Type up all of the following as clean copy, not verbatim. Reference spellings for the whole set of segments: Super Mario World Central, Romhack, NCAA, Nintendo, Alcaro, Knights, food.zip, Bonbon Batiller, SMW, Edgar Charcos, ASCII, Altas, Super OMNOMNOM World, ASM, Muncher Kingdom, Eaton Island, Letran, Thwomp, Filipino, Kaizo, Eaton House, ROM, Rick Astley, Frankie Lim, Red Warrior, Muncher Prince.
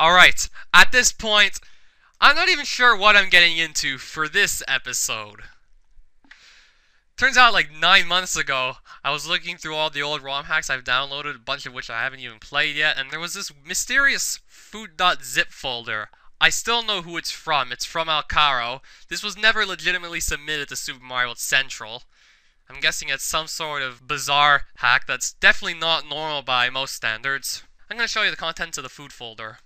Alright, at this point, I'm not even sure what I'm getting into for this episode. Turns out like 9 months ago, I was looking through all the old ROM hacks I've downloaded, a bunch of which I haven't even played yet, and there was this mysterious food.zip folder. I still know who it's from Alcaro. This was never legitimately submitted to Super Mario World Central. I'm guessing it's some sort of bizarre hack that's definitely not normal by most standards. I'm going to show you the contents of the food folder.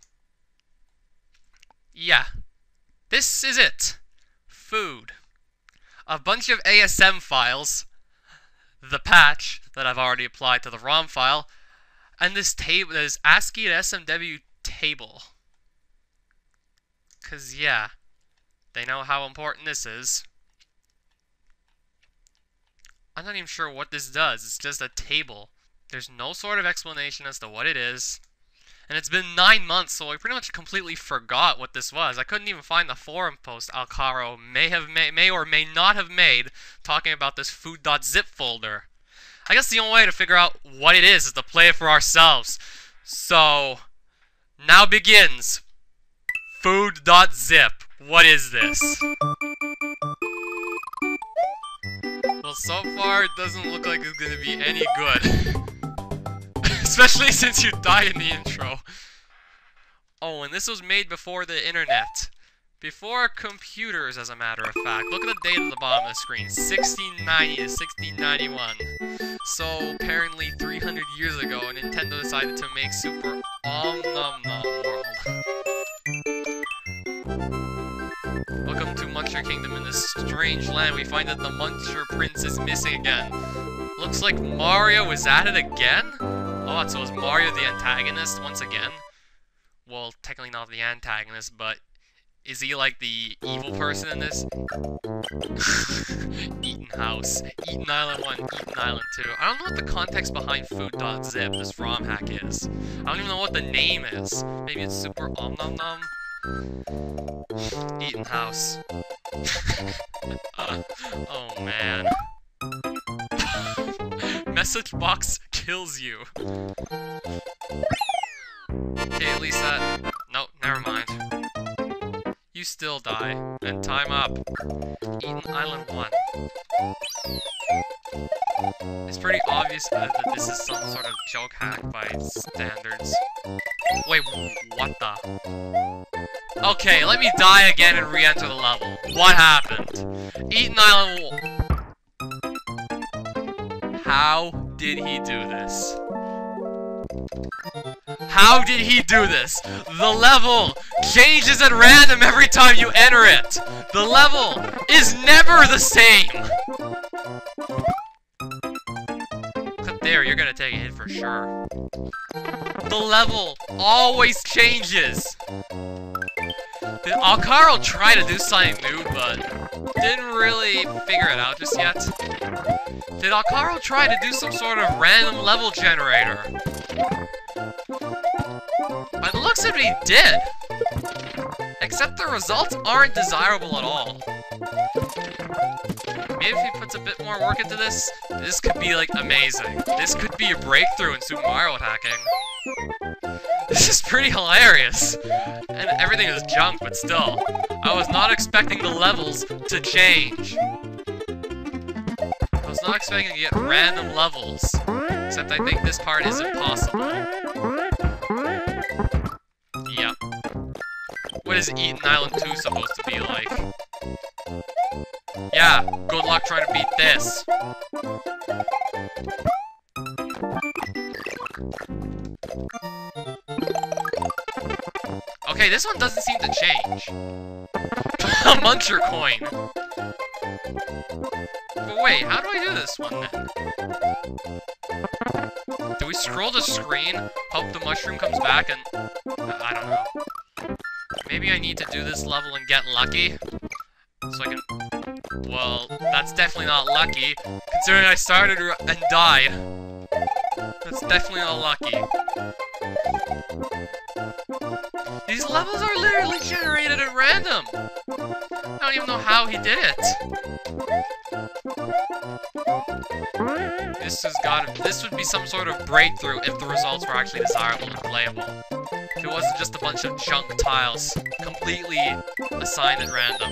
Yeah, this is it. Food. A bunch of ASM files, the patch that I've already applied to the ROM file, and this table, this ASCII to SMW table. 'Cause yeah, they know how important this is. I'm not even sure what this does, it's just a table. There's no sort of explanation as to what it is. And it's been 9 months, so I pretty much completely forgot what this was. I couldn't even find the forum post Alcaro may or may not have made talking about this food.zip folder. I guess the only way to figure out what it is to play it for ourselves. So, now begins food.zip. What is this? Well, so far it doesn't look like it's going to be any good. Especially since you died in the intro. Oh, and this was made before the internet. Before computers, as a matter of fact. Look at the date at the bottom of the screen. 1690 to 1691. So, apparently 300 years ago, Nintendo decided to make Super World. Welcome to Muncher Kingdom. In this strange land, we find that the Muncher Prince is missing again. Looks like Mario is at it again? Oh, so is Mario the antagonist once again? Well, technically not the antagonist, but is he like the evil person in this? Eaton House. Eaton Island 1, Eaton Island 2. I don't know what the context behind food.zip, this ROM hack, is. I don't even know what the name is. Maybe it's Super Nom. Eaton House. Oh man. Message box kills you. Okay, at least that... No, never mind. You still die. And time up. Eaton Island 1. It's pretty obvious that this is some sort of joke hack by standards. Wait, what the? Okay, let me die again and re-enter the level. What happened? Eaton Island 1... How did he do this? How did he do this? The level changes at random every time you enter it. The level is never the same. Clip there, you're gonna take a hit for sure. The level always changes. Did Alcaro try to do something new, but didn't really figure it out just yet? Did Alcaro try to do some sort of random level generator? By the looks of it, he did! Except the results aren't desirable at all. Maybe if he puts a bit more work into this, this could be, like, amazing. This could be a breakthrough in Super Mario hacking. This is pretty hilarious! And everything is junk, but still. I was not expecting the levels to change. I was not expecting to get random levels, except I think this part is impossible. Yep. What is Eaton Island 2 supposed to be like? Yeah, good luck trying to beat this. Okay, this one doesn't seem to change. A Muncher coin! But wait, how do I do this one then? Do we scroll the screen, hope the mushroom comes back, and... I don't know. Maybe I need to do this level and get lucky? So I can... Well, that's definitely not lucky, considering I started and died. That's definitely not lucky. These levels are literally generated at random! I don't even know how he did it! This would be some sort of breakthrough if the results were actually desirable and playable. if it wasn't just a bunch of junk tiles completely assigned at random.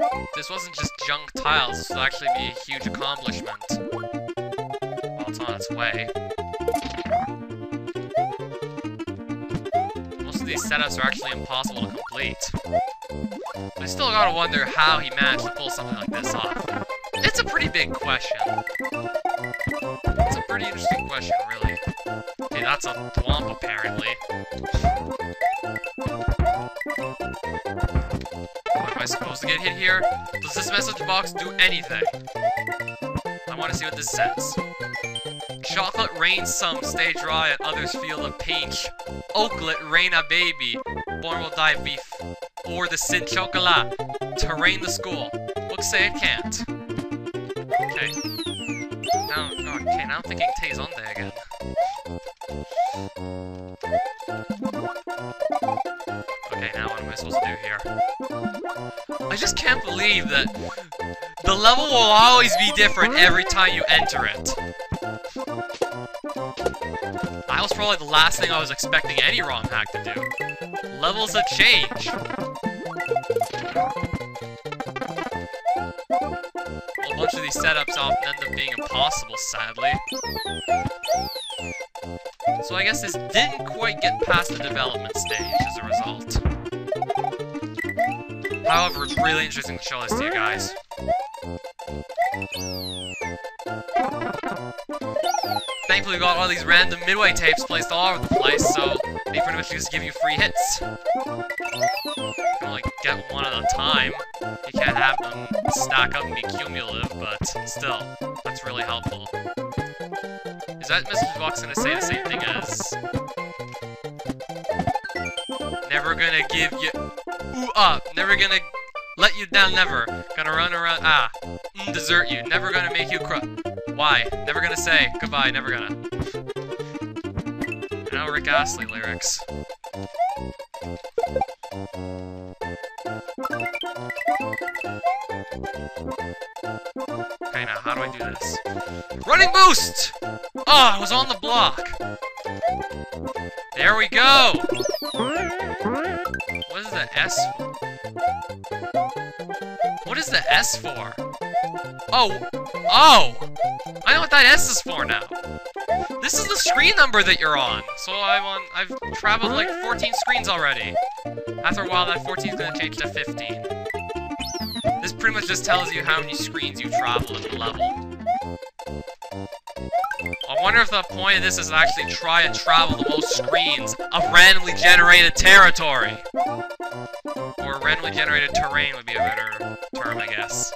If this wasn't just junk tiles, this would actually be a huge accomplishment. Well, it's on its way. Most of these setups are actually impossible to complete. But I still gotta wonder how he managed to pull something like this off. It's a pretty big question. It's a pretty interesting question, really. Hey, that's a thwomp, apparently. What, am I supposed to get hit here? Does this message box do anything? I want to see what this says. Chocolate rain some, stay dry, and others feel the pinch. Oaklet rain a baby. Born will die beef. Or the sin chocolat. Terrain the school. Looks say it can't. Okay. Now I'm thinking Tay's on there again. Okay, now what am I supposed to do here? I just can't believe that the level will always be different every time you enter it. That was probably the last thing I was expecting any ROM hack to do. Levels have changed. A bunch of these setups often end up being impossible, sadly. So I guess this didn't quite get past the development stage as a result. However, it's really interesting to show this to you guys. Thankfully, we got all these random midway tapes placed all over the place, so they pretty much just give you free hits. You can only get one at a time. You can't have them stack up and be cumulative, but still, that's really helpful. Is that message box gonna say the same thing as... Never gonna give you... Ooh, up! Never gonna... Let you down, never. Gonna run around, ah. Desert you, never gonna make you cry. Why? Never gonna say. Goodbye, never gonna. And now Rick Astley lyrics. Okay, now how do I do this? Running boost! Oh, I was on the block. There we go! What is the S for? What is the S for? Oh! I know what that S is for now. This is the screen number that you're on. So I've traveled like 14 screens already. After a while, that 14 is gonna change to 15. This pretty much just tells you how many screens you travel in the level. I wonder if the point of this is to actually try and travel the most screens of randomly generated territory. Or randomly generated terrain would be a better term, I guess.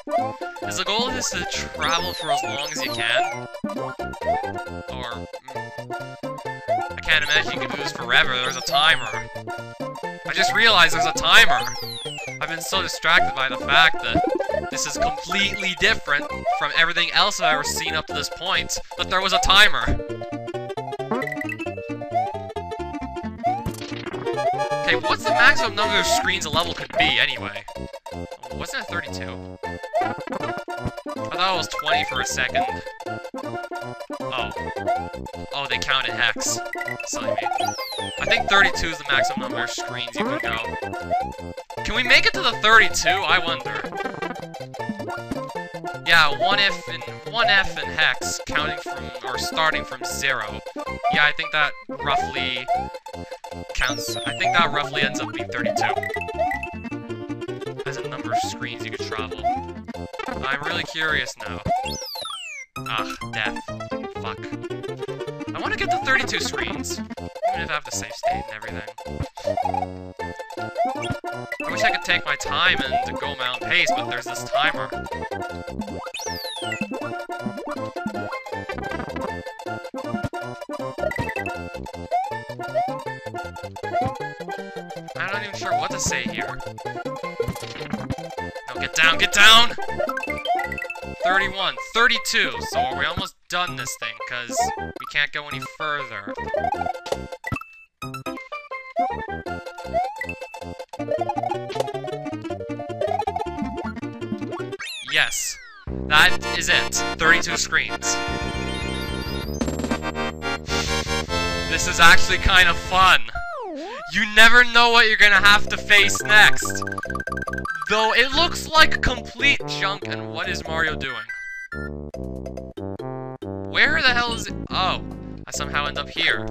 Is the goal of this to travel for as long as you can? Or... I can't imagine you could do this forever, there's a timer. I just realized there's a timer! I've been so distracted by the fact that this is completely different from everything else I've ever seen up to this point, that there was a timer. Okay, what's the maximum number of screens a level could be, anyway? Wasn't it 32? I thought it was 20 for a second. Oh. Oh, they counted hex. Silly me. I think 32 is the maximum number of screens you can go. Can we make it to the 32? I wonder. Yeah, 1F and hex, counting from, or starting from 0. Yeah, I think that roughly counts, I think that roughly ends up being 32. As a number of screens you could travel. I'm really curious now. Ah, death. Fuck. I want to get to 32 screens. Even if I have the safe state and everything. I wish I could take my time and go my own pace, but there's this timer. I'm not even sure what to say here. No, get down, get down! 31, 32, so are we almost done this thing, because we can't go any further. Yes, that is it. 32 screens. This is actually kind of fun. You never know what you're gonna have to face next. Though it looks like complete junk, and what is Mario doing? Where the hell is it? Oh, I somehow end up here.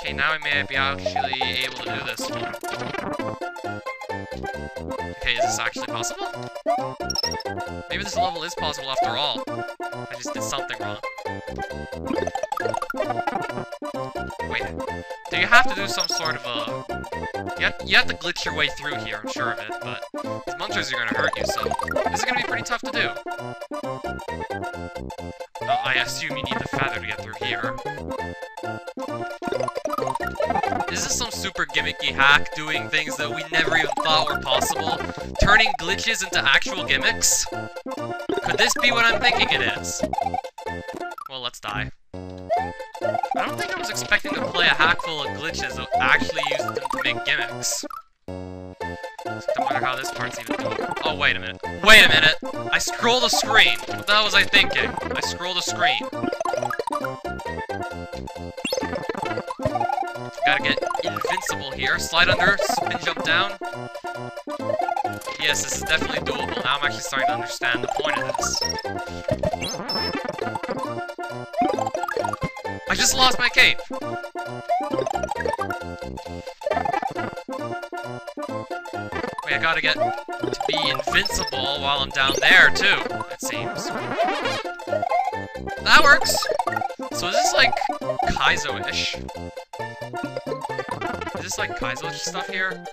Okay, now I may be actually able to do this. Okay, is this actually possible? Maybe this level is possible after all. I just did something wrong. Wait, do you have to do some sort of a... You have to glitch your way through here, I'm sure of it, but these munchers are gonna hurt you, so this is gonna be pretty tough to do. I assume you need the feather to get through here. Is this some super gimmicky hack doing things that we never even thought were possible? Turning glitches into actual gimmicks? Could this be what I'm thinking it is? Well, let's die. I don't think I was expecting to play a hack full of glitches that actually used them to make gimmicks. I wonder how this part's even doing. Oh, wait a minute. Wait a minute! I scroll the screen! What the hell was I thinking? I scroll the screen. Gotta get invincible here. Slide under, spin jump down. Yes, this is definitely doable. Now I'm actually starting to understand the point of this. I just lost my cape! Wait, I gotta get to be invincible while I'm down there, too, it seems. That works! So is this like Kaizo-ish? Is this like Kaizo-ish stuff here?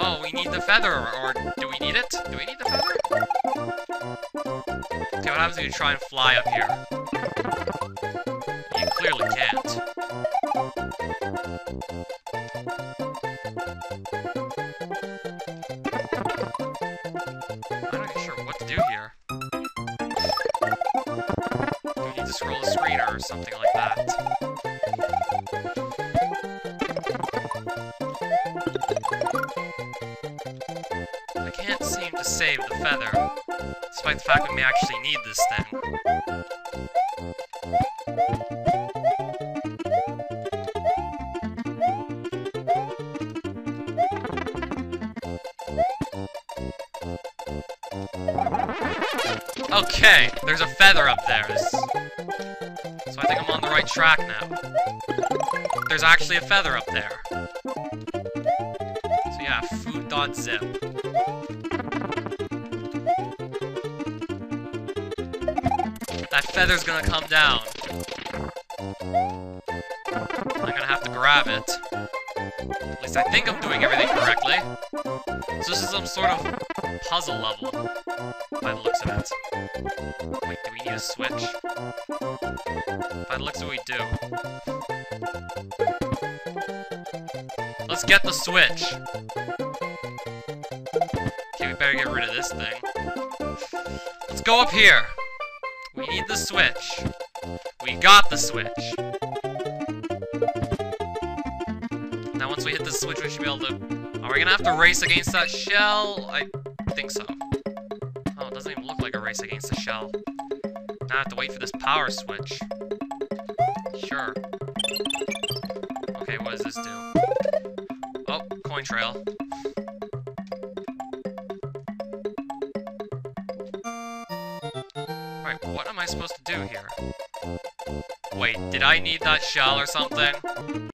Oh, we need the feather, or do we need it? Do we need the feather? Okay, what happens if you try and fly up here? You clearly can't. I'm not even sure what to do here. Do we need to scroll the screen or something like that? I can't seem to save the feather, despite the fact we may actually need this thing. Okay, there's a feather up there, so I think I'm on the right track now. There's actually a feather up there. So yeah, food.zip. That feather's gonna come down. I'm gonna have to grab it. At least I think I'm doing everything correctly. So this is some sort of puzzle level, by the looks of it. Wait, do we need a switch? By the looks of it, we do. Let's get the switch! Okay, we better get rid of this thing. Let's go up here! We need the switch. We got the switch. Now once we hit the switch, we should be able to... Are we gonna have to race against that shell? I think so. Oh, it doesn't even look like a race against the shell. Now I have to wait for this power switch. Sure. Okay, what does this do? Oh, coin trail. What am I supposed to do here? Wait, did I need that shell or something?